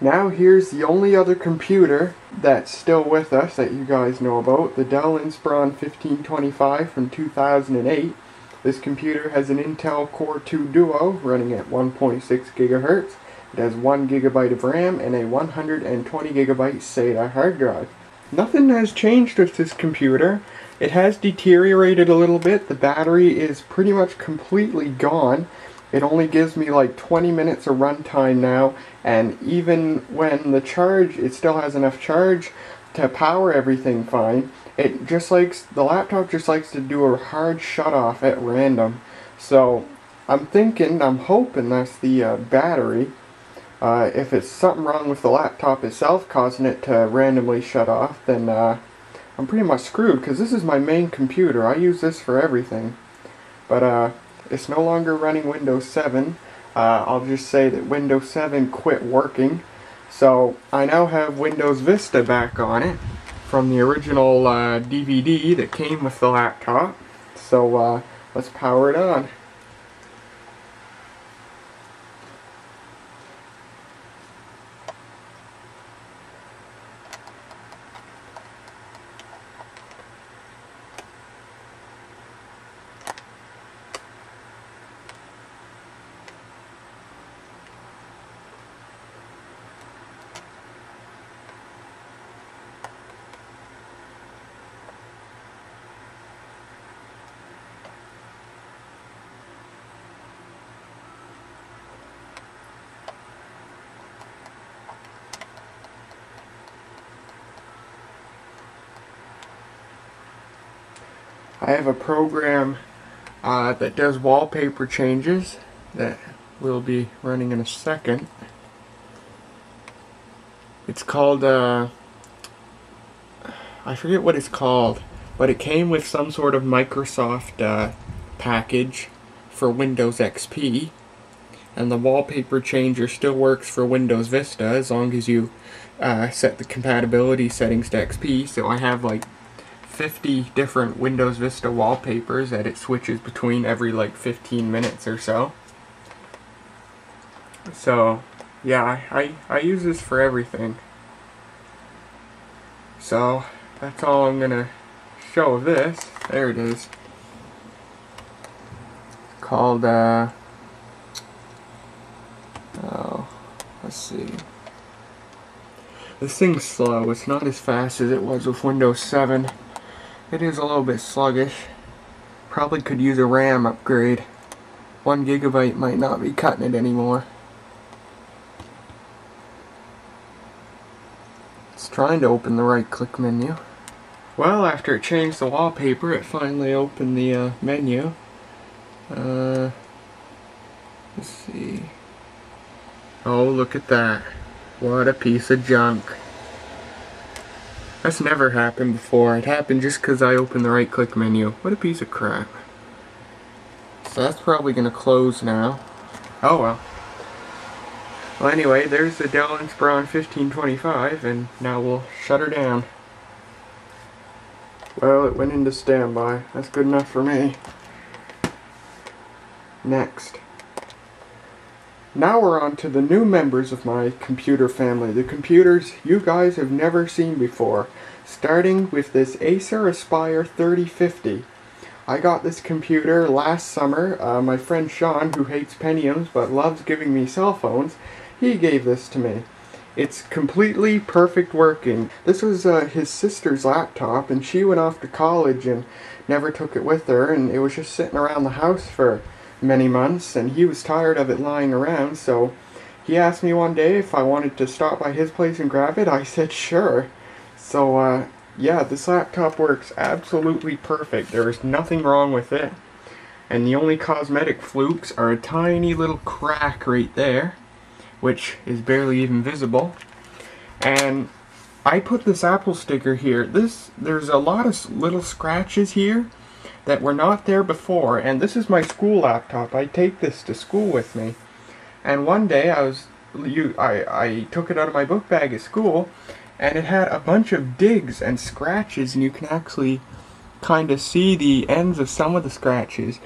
Now here's the only other computer that's still with us that you guys know about, the Dell Inspiron 1525 from 2008. This computer has an Intel Core 2 Duo running at 1.6 GHz. It has 1 GB of RAM and a 120 GB SATA hard drive. Nothing has changed with this computer. It has deteriorated a little bit. The battery is pretty much completely gone. It only gives me like 20 minutes of runtime now, and even when the charge, it still has enough charge to power everything fine. It just likes, the laptop just likes to do a hard shut off at random. So I'm hoping that's the battery. If it's something wrong with the laptop itself causing it to randomly shut off, then I'm pretty much screwed, because this is my main computer. I use this for everything. But it's no longer running Windows 7. I'll just say that Windows 7 quit working. So I now have Windows Vista back on it from the original DVD that came with the laptop. So let's power it on. I have a program that does wallpaper changes that will be running in a second. It's called, I forget what it's called, but it came with some sort of Microsoft package for Windows XP, and the wallpaper changer still works for Windows Vista as long as you set the compatibility settings to XP. So I have like 50 different Windows Vista wallpapers that it switches between every like 15 minutes or so. So yeah, I use this for everything. So that's all I'm gonna show of this. There it is. It's called oh, let's see. This thing's slow. It's not as fast as it was with Windows 7. It is a little bit sluggish. Probably could use a RAM upgrade. 1 gigabyte might not be cutting it anymore. It's trying to open the right-click menu. Well, after it changed the wallpaper, it finally opened the menu. Let's see. Oh, look at that. What a piece of junk. That's never happened before. It happened just because I opened the right-click menu. What a piece of crap. So that's probably going to close now. Oh well. Well anyway, there's the Dell Inspiron 1525, and now we'll shut her down. Well, it went into standby. That's good enough for me. Next. Now we're on to the new members of my computer family, the computers you guys have never seen before. Starting with this Acer Aspire 3050. I got this computer last summer. My friend Sean, who hates Pentiums but loves giving me cell phones, he gave this to me. It's completely perfect working. This was his sister's laptop, and she went off to college and never took it with her, and it was just sitting around the house for many months, and he was tired of it lying around, so he asked me one day if I wanted to stop by his place and grab it. I said sure. So yeah, this laptop works absolutely perfect. There is nothing wrong with it, and the only cosmetic flukes are a tiny little crack right there, which is barely even visible, and I put this Apple sticker here. There's a lot of little scratches here that were not there before, and this is my school laptop. I take this to school with me, and one day I took it out of my book bag at school, and it had a bunch of digs and scratches, and you can actually kind of see the ends of some of the scratches.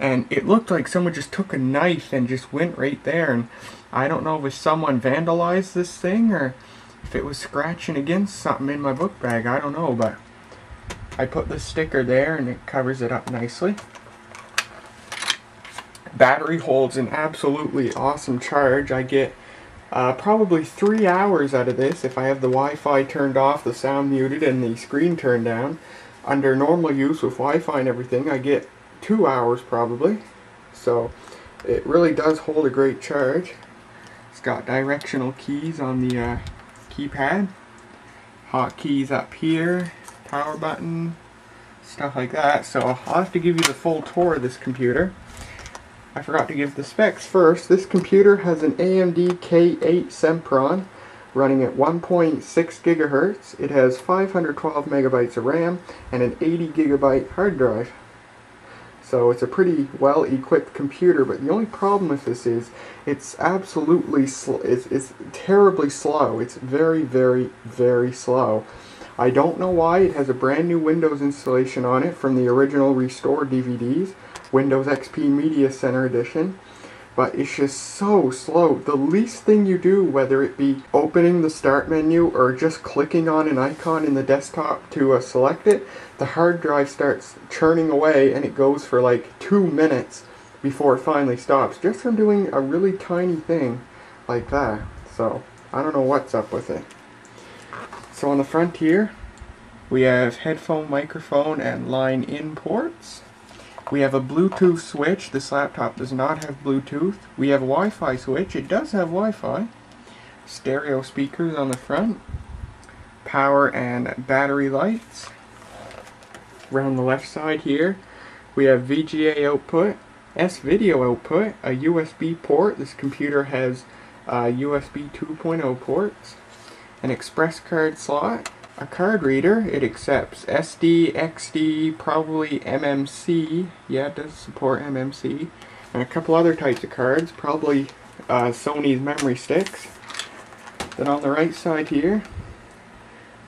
and it looked like someone just took a knife and just went right there, and I don't know if someone vandalized this thing or if it was scratching against something in my book bag. I don't know, but I put the sticker there and it covers it up nicely. Battery holds an absolutely awesome charge. I get probably 3 hours out of this if I have the Wi-Fi turned off, the sound muted, and the screen turned down. Under normal use with Wi-Fi and everything, I get 2 hours probably. So it really does hold a great charge. It's got directional keys on the keypad, hot keys up here, power button, stuff like that. So I'll have to give you the full tour of this computer. I forgot to give the specs first. This computer has an AMD K8 Sempron running at 1.6 gigahertz. It has 512 megabytes of RAM and an 80 gigabyte hard drive. So it's a pretty well equipped computer, but the only problem with this is it's absolutely it's terribly slow. It's very, very, very slow. I don't know why. It has a brand new Windows installation on it from the original Restore DVDs, Windows XP Media Center Edition, but it's just so slow. The least thing you do, whether it be opening the start menu or just clicking on an icon in the desktop to select it, the hard drive starts churning away, and it goes for like 2 minutes before it finally stops, just from doing a really tiny thing like that. So I don't know what's up with it. So on the front here, we have headphone, microphone, and line-in ports. We have a Bluetooth switch. This laptop does not have Bluetooth. We have a Wi-Fi switch. It does have Wi-Fi. Stereo speakers on the front. Power and battery lights. Around the left side here, we have VGA output, S-video output, a USB port. This computer has USB 2.0 ports. An express card slot. A card reader. It accepts SD, XD, probably MMC. Yeah, it does support MMC. And a couple other types of cards, probably Sony's memory sticks. Then on the right side here,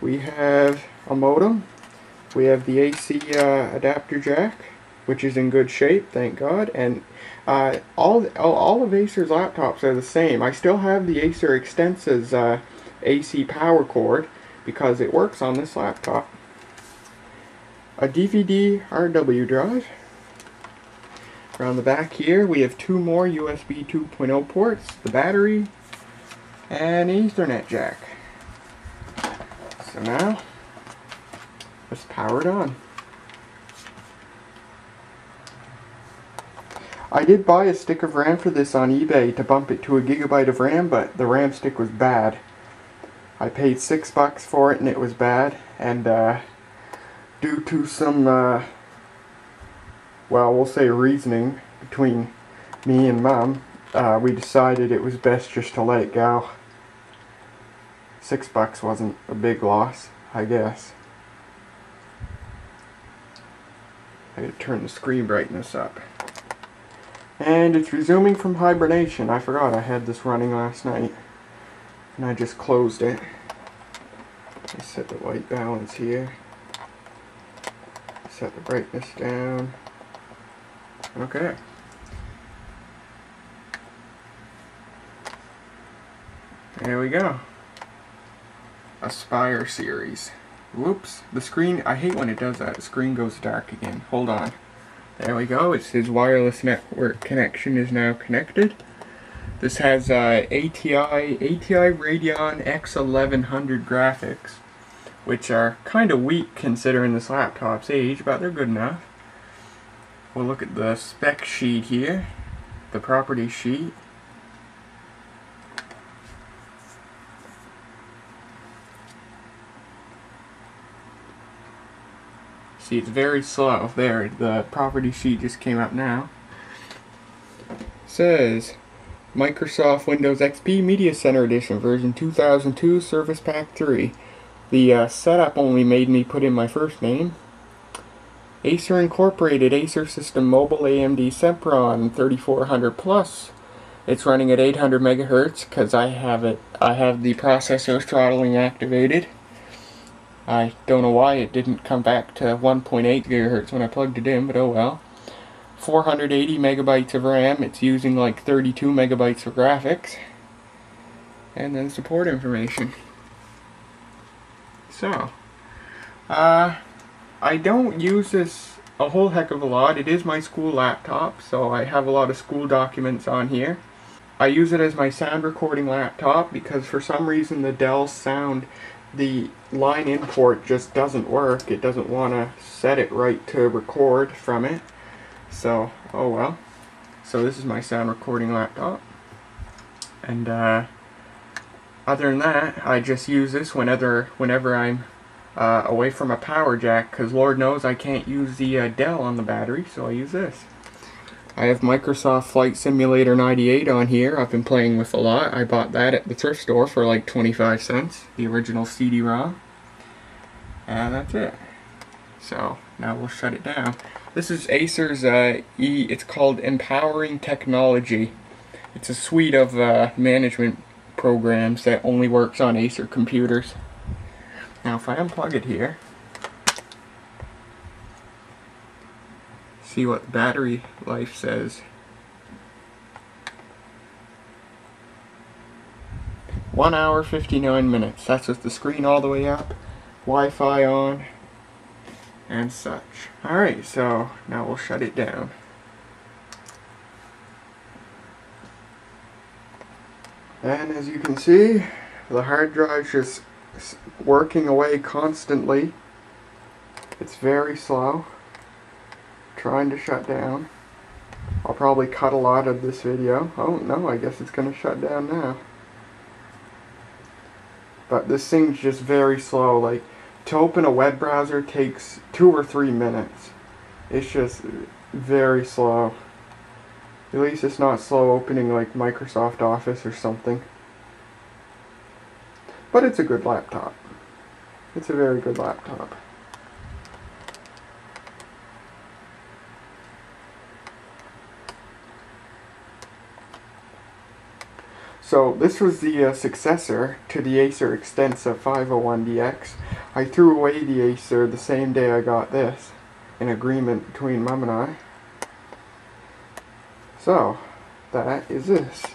we have a modem. We have the AC adapter jack, which is in good shape, thank God. And all of Acer's laptops are the same. I still have the Acer Extensa's AC power cord, because it works on this laptop. A DVD RW drive. Around the back here, we have two more USB 2.0 ports, the battery, and an Ethernet jack. So now, let's power it on. I did buy a stick of RAM for this on eBay to bump it to 1 gigabyte of RAM, but the RAM stick was bad. I paid $6 for it and it was bad, and due to some, well, we'll say reasoning between me and Mum, we decided it was best just to let it go. $6 wasn't a big loss, I guess. I gotta turn the screen brightness up. And it's resuming from hibernation. I forgot I had this running last night, and I just closed it. I set the white balance here. Set the brightness down. Okay. There we go. Aspire series. Whoops. The screen, I hate when it does that. The screen goes dark again. Hold on. There we go. It says wireless network connection is now connected. This has ATI Radeon X1100 graphics, which are kind of weak considering this laptop's age, but they're good enough. We'll look at the spec sheet here, the property sheet. See, it's very slow. There, the property sheet just came up now. It says Microsoft Windows XP Media Center Edition, version 2002, Service Pack 3. The setup only made me put in my first name. Acer Incorporated, Acer System Mobile, AMD Sempron 3400 Plus. It's running at 800 megahertz because I have it. I have the processor throttling activated. I don't know why it didn't come back to 1.8 gigahertz when I plugged it in, but oh well. 480 megabytes of RAM. It's using like 32 megabytes of graphics. And then support information. So, I don't use this a whole heck of a lot. It is my school laptop, so I have a lot of school documents on here. I use it as my sound recording laptop because for some reason the Dell sound, the line import just doesn't work. It doesn't want to set it right to record from it. So, oh well. So this is my sound recording laptop. And other than that, I just use this whenever I'm away from a power jack, because Lord knows I can't use the Dell on the battery, so I use this. I have Microsoft Flight Simulator 98 on here. I've been playing with a lot. I bought that at the thrift store for like 25 cents, the original CD-ROM. And that's it. So, now we'll shut it down. This is Acer's, it's called Empowering Technology. It's a suite of management programs that only works on Acer computers. Now if I unplug it here, see what battery life says. 1 hour 59 minutes. That's with the screen all the way up, Wi-Fi on, and such. Alright, so now we'll shut it down. And as you can see, the hard drive is just working away constantly. It's very slow. Trying to shut down. I'll probably cut a lot of this video. Oh no, I guess it's going to shut down now. But this thing's just very slow. Like, to open a web browser takes 2 or 3 minutes. It's just very slow. At least it's not slow opening like Microsoft Office or something. But it's a good laptop. It's a very good laptop. So this was the successor to the Acer Extensa 501DX. I threw away the Acer the same day I got this, in agreement between Mum and I. So that is this.